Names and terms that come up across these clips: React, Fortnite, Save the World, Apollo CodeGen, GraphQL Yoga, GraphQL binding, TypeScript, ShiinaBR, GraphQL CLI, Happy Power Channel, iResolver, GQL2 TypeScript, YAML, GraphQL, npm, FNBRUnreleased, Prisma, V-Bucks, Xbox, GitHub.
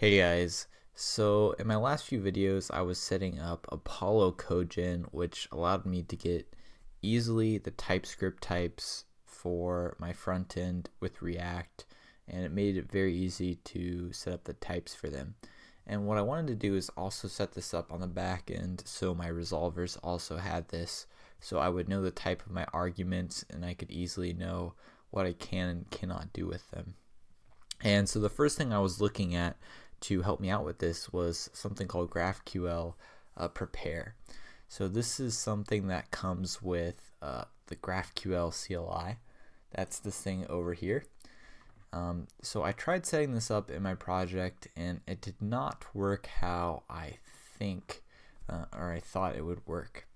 Hey guys, so in my last few videos I was setting up Apollo CodeGen, which allowed me to get easily the TypeScript types for my front end with React, and it made it very easy to set up the types for them. And what I wanted to do is also set this up on the back end so my resolvers also had this, so I would know the type of my arguments and I could easily know what I can and cannot do with them. And so the first thing I was looking at to help me out with this was something called GraphQL prepare. So this is something that comes with the GraphQL CLI. That's this thing over here. So I tried setting this up in my project and it did not work how I think or I thought it would work.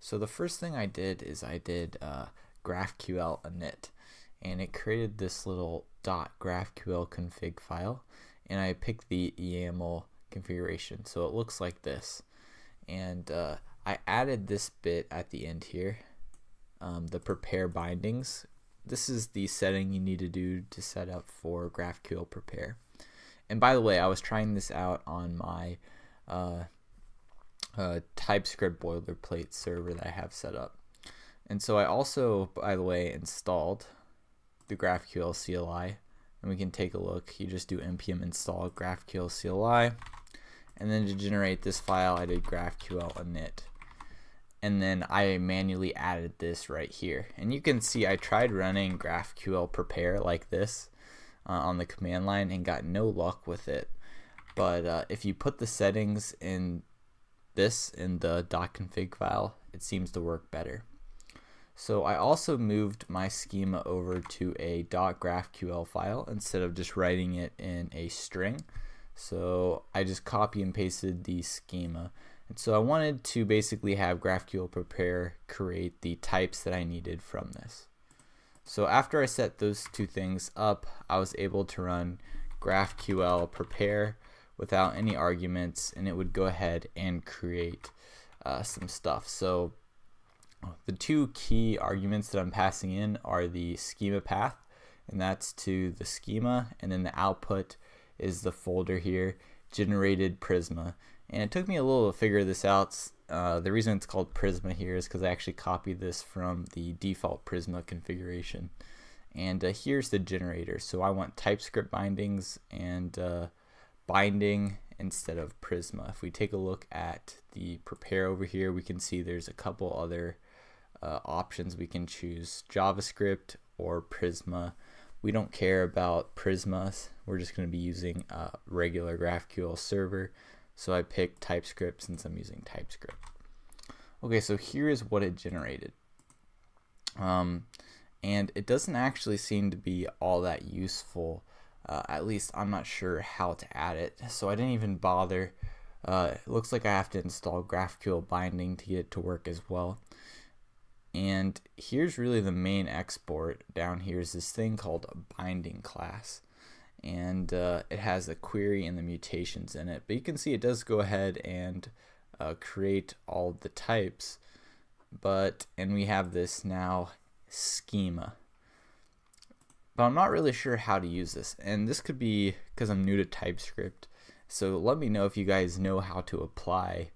So the first thing I did is I did GraphQL init, and it created this little .graphql config file, and I picked the YAML configuration, so it looks like this. And I added this bit at the end here, the prepare bindings. This is the setting you need to do to set up for GraphQL prepare. And by the way, I was trying this out on my TypeScript boilerplate server that I have set up. And so I also, by the way, installed the GraphQL CLI, and we can take a look. You just do npm install GraphQL CLI, and then to generate this file I did GraphQL init, and then I manually added this right here. And you can see I tried running GraphQL prepare like this on the command line and got no luck with it, but if you put the settings in this in the .config file, it seems to work better. So I also moved my schema over to a .graphql file instead of just writing it in a string. So I just copy and pasted the schema. And so I wanted to basically have GraphQL prepare create the types that I needed from this. So after I set those two things up, I was able to run GraphQL prepare without any arguments, and it would go ahead and create some stuff. So the two key arguments that I'm passing in are the schema path, and that's to the schema, and then the output is the folder here, generated Prisma. And it took me a little to figure this out. The reason it's called Prisma here is because I actually copied this from the default Prisma configuration. And here's the generator. So I want TypeScript bindings and binding instead of Prisma. If we take a look at the prepare over here, we can see there's a couple other options we can choose, JavaScript or Prisma. We don't care about Prisma, we're just going to be using a regular GraphQL server, so I picked TypeScript since I'm using TypeScript. Okay, so here is what it generated, and it doesn't actually seem to be all that useful. At least I'm not sure how to add it, so I didn't even bother. It looks like I have to install GraphQL binding to get it to work as well. And here's really the main export. Down here is this thing called a binding class, and it has the query and the mutations in it, but you can see it does go ahead and create all the types, and we have this now schema, but I'm not really sure how to use this, and this could be because I'm new to TypeScript. So let me know if you guys know how to apply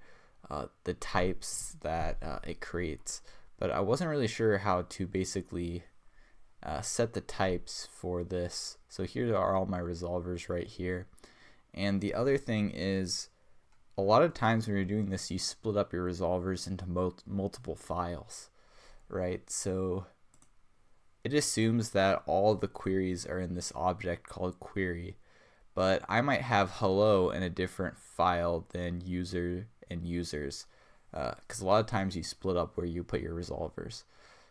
the types that it creates. But I wasn't really sure how to basically set the types for this. So here are all my resolvers right here. And the other thing is, a lot of times when you're doing this, you split up your resolvers into multiple files, right? So it assumes that all the queries are in this object called query, but I might have hello in a different file than user and users, because a lot of times you split up where you put your resolvers.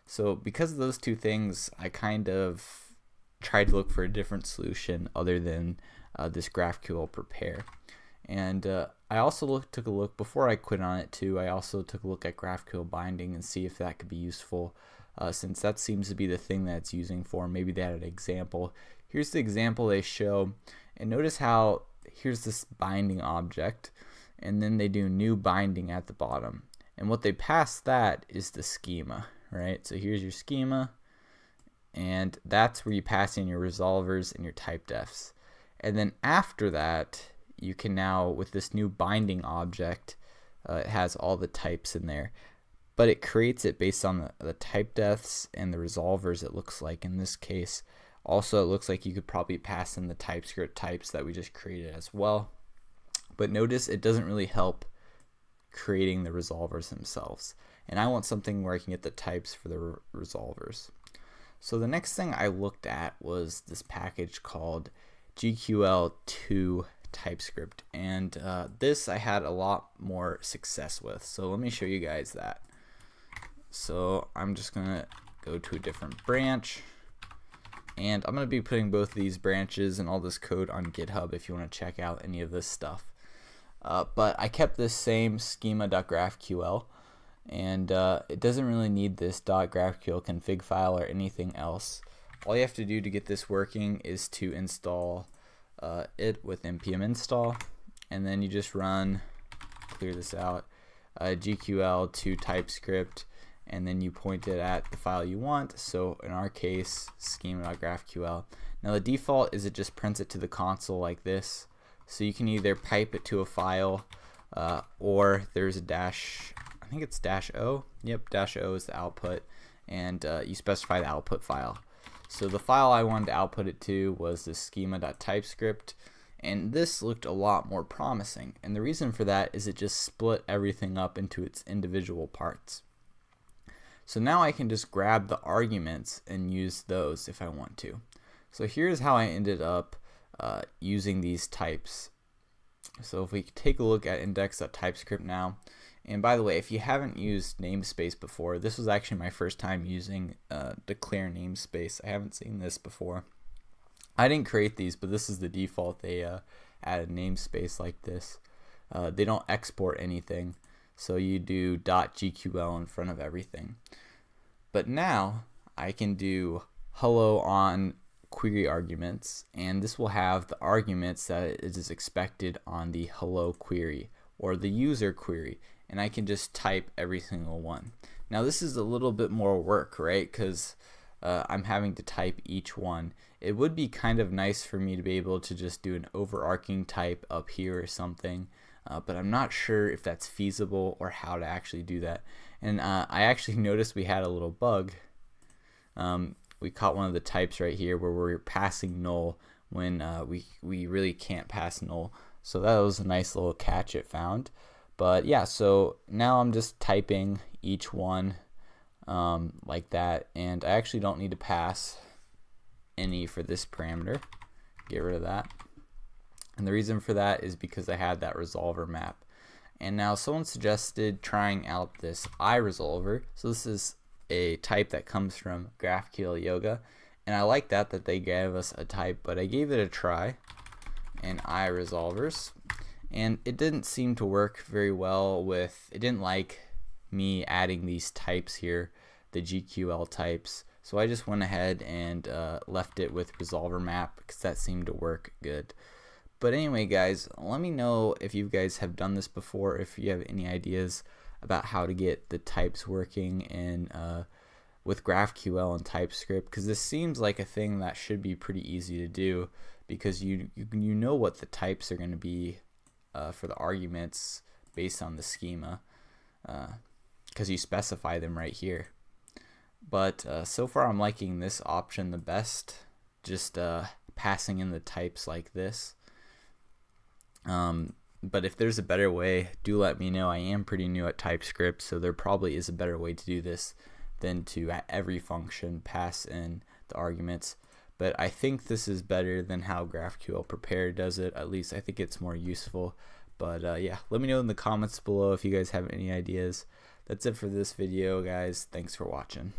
So because of those two things, I kind of tried to look for a different solution other than this GraphQL prepare. And I also took a look before I quit on it too. I also took a look at GraphQL binding and see if that could be useful, since that seems to be the thing that it's using for. Maybe they had an example. Here's the example they show, and notice how here's this binding object, and then they do new binding at the bottom, and what they pass that is the schema, right? So here's your schema, and that's where you pass in your resolvers and your typedefs, and then after that you can now, with this new binding object, it has all the types in there, but it creates it based on the type deaths and the resolvers, it looks like in this case. Also, it looks like you could probably pass in the TypeScript types that we just created as well. But notice it doesn't really help creating the resolvers themselves. And I want something where I can get the types for the resolvers. So the next thing I looked at was this package called GQL2 TypeScript. And this I had a lot more success with. So let me show you guys that. So I'm just going to go to a different branch. And I'm going to be putting both of these branches and all this code on GitHub if you want to check out any of this stuff. But I kept this same schema.graphql, and it doesn't really need this .graphql config file or anything else. All you have to do to get this working is to install it with npm install, and then you just run, clear this out, GQL to TypeScript, and then you point it at the file you want. So in our case, schema.graphql. Now the default is it just prints it to the console like this. So you can either pipe it to a file or there's a dash, I think it's dash O. Yep, dash O is the output, and you specify the output file. So the file I wanted to output it to was the schema.typescript, and this looked a lot more promising. And the reason for that is it just split everything up into its individual parts. So now I can just grab the arguments and use those if I want to. So here's how I ended up using these types. So if we take a look at index.typescript now, and by the way, if you haven't used namespace before, this was actually my first time using declare namespace. I haven't seen this before. I didn't create these, but this is the default. They added namespace like this. They don't export anything. So you do .gql in front of everything. But now I can do hello on query arguments, and this will have the arguments that it is expected on the hello query or the user query, and I can just type every single one. Now this is a little bit more work, right? Because I'm having to type each one. It would be kind of nice for me to be able to just do an overarching type up here or something. But I'm not sure if that's feasible or how to actually do that. And I actually noticed we had a little bug. We caught one of the types right here where we're passing null when we really can't pass null. So that was a nice little catch it found. But yeah, so now I'm just typing each one like that. And I actually don't need to pass any for this parameter. Get rid of that. And the reason for that is because I had that resolver map. And now someone suggested trying out this iResolver. So this is a type that comes from GraphQL Yoga. And I like that they gave us a type, but I gave it a try in iResolvers. And it didn't seem to work very well with, it didn't like me adding these types here, the GQL types. So I just went ahead and left it with resolver map because that seemed to work good. But anyway, guys, let me know if you guys have done this before, if you have any ideas about how to get the types working in, with GraphQL and TypeScript, because this seems like a thing that should be pretty easy to do, because you know what the types are going to be for the arguments based on the schema, because you specify them right here. But so far I'm liking this option the best, just passing in the types like this. But if there's a better way, do let me know. I am pretty new at TypeScript, so there probably is a better way to do this than to at every function pass in the arguments. But I think this is better than how GraphQL Prepare does it. At least I think it's more useful. But yeah, let me know in the comments below if you guys have any ideas. That's it for this video, guys. Thanks for watching.